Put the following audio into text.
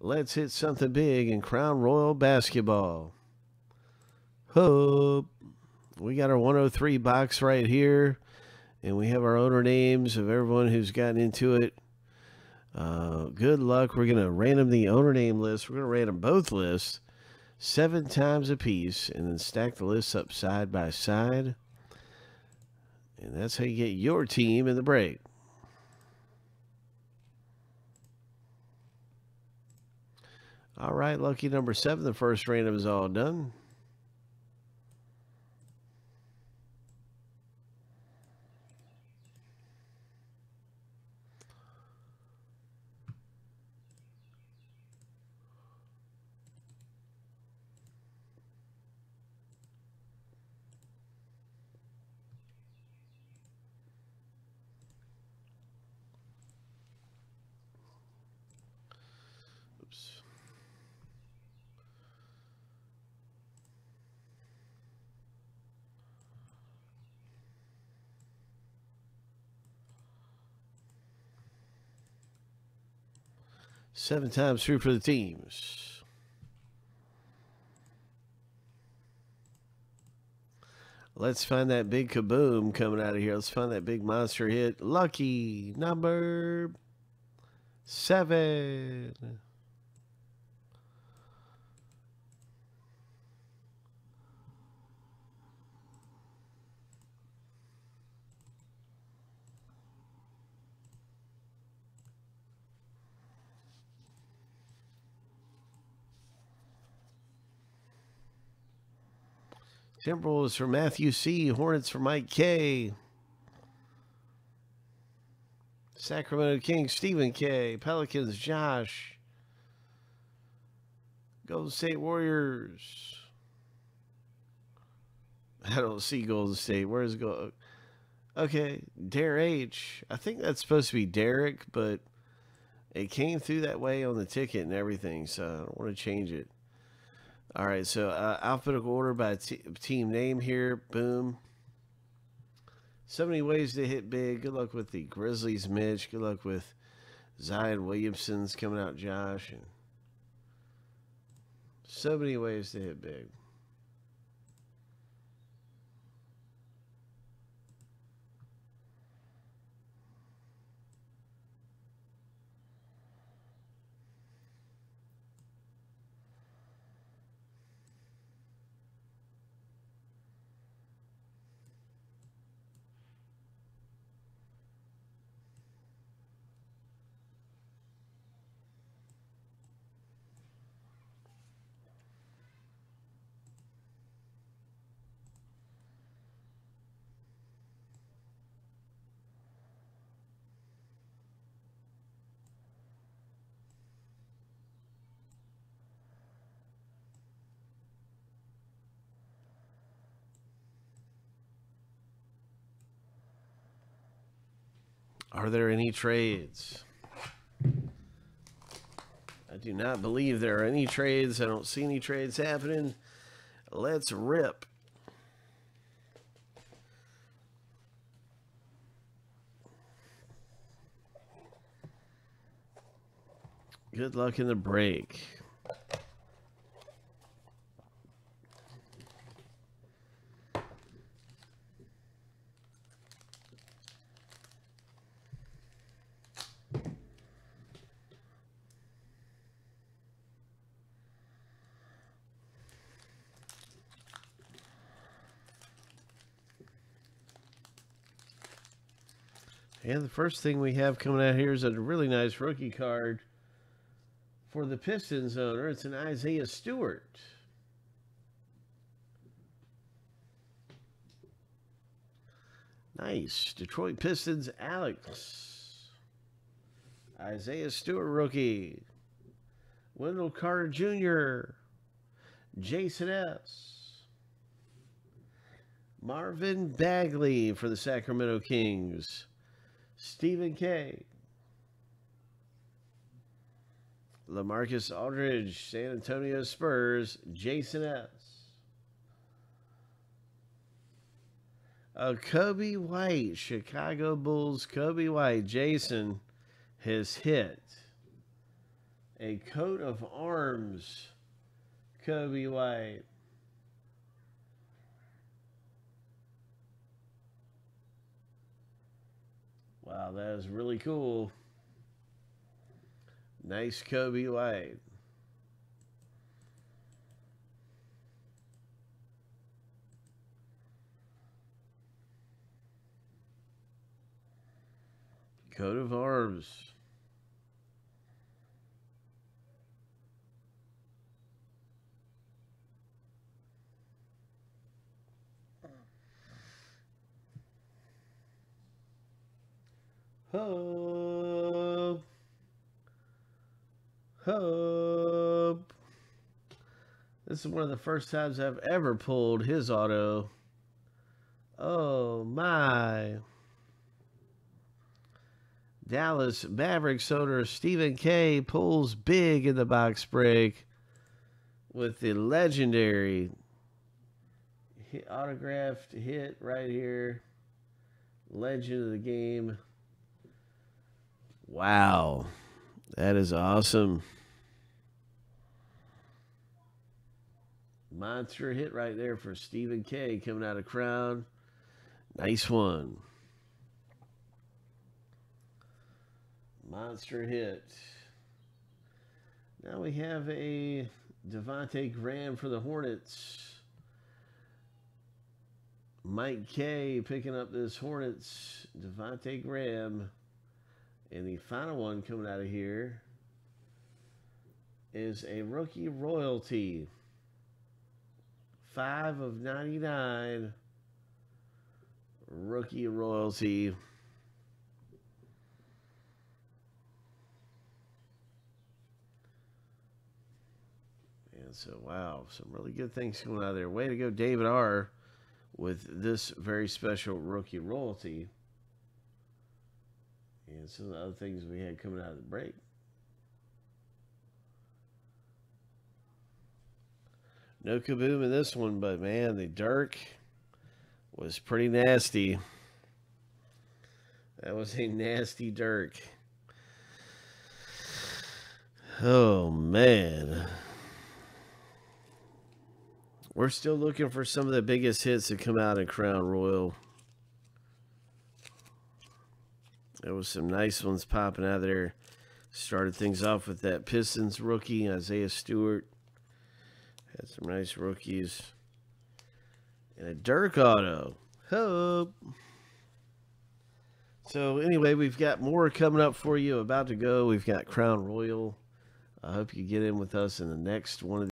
Let's hit something big in Crown Royal basketball. Hope. We got our 103 box right here. And we have our owner names of everyone who's gotten into it. Good luck. We're going to random the owner name list. We're going to random both lists 7 times a piece and then stack the lists up side by side. And that's how you get your team in the break. All right, lucky number 7. The first random is all done. Seven times through for the teams. Let's find that big kaboom coming out of here. Let's find that big monster hit. Lucky number 7. Timberwolves for Matthew C. Hornets for Mike K. Sacramento Kings, Stephen K. Pelicans, Josh. Golden State Warriors. I don't see Golden State. Where's go? Okay, Dare H. I think that's supposed to be Derek, but it came through that way on the ticket and everything, so I don't want to change it. All right, so alphabetical order by team name here. Boom. So many ways to hit big. Good luck with the Grizzlies, Mitch. Good luck with Zion Williamson's coming out, Josh. And so many ways to hit big. Are there any trades? I do not believe there are any trades. I don't see any trades happening. Let's rip. Good luck in the break. And the first thing we have coming out here is a really nice rookie card for the Pistons owner. It's an Isaiah Stewart. Nice. Detroit Pistons, Alex. Isaiah Stewart, rookie. Wendell Carter Jr. Jason S. Marvin Bagley for the Sacramento Kings. Stephen K. Lamarcus Aldridge, San Antonio Spurs. Jason S. Coby White, Chicago Bulls. Coby White, Jason, his hit. A coat of arms, Coby White. Wow, that is really cool. Nice Coby White. Coat of arms. Hub. Hub. This is one of the first times I've ever pulled his auto. Oh my. Dallas Mavericks owner Stephen K pulls big in the box break with the legendary hit, autographed hit right here. Legend of the game. Wow, that is awesome. Monster hit right there for Stephen K coming out of Crown. Nice one. Monster hit. Now we have a Devontae Graham for the Hornets. Mike K picking up this Hornets Devontae Graham. And the final one coming out of here is a rookie royalty. 5/99 rookie royalty. And so, wow, some really good things coming out of there. Way to go, David R., with this very special rookie royalty. And some of the other things we had coming out of the break. No kaboom in this one, but man, the Dirk was pretty nasty. That was a nasty Dirk. Oh, man. We're still looking for some of the biggest hits that come out in Crown Royal. There was some nice ones popping out of there. Started things off with that Pistons rookie, Isaiah Stewart. Had some nice rookies. And a Dirk auto. Hope. So anyway, we've got more coming up for you. About to go. We've got Crown Royal. I hope you get in with us in the next one of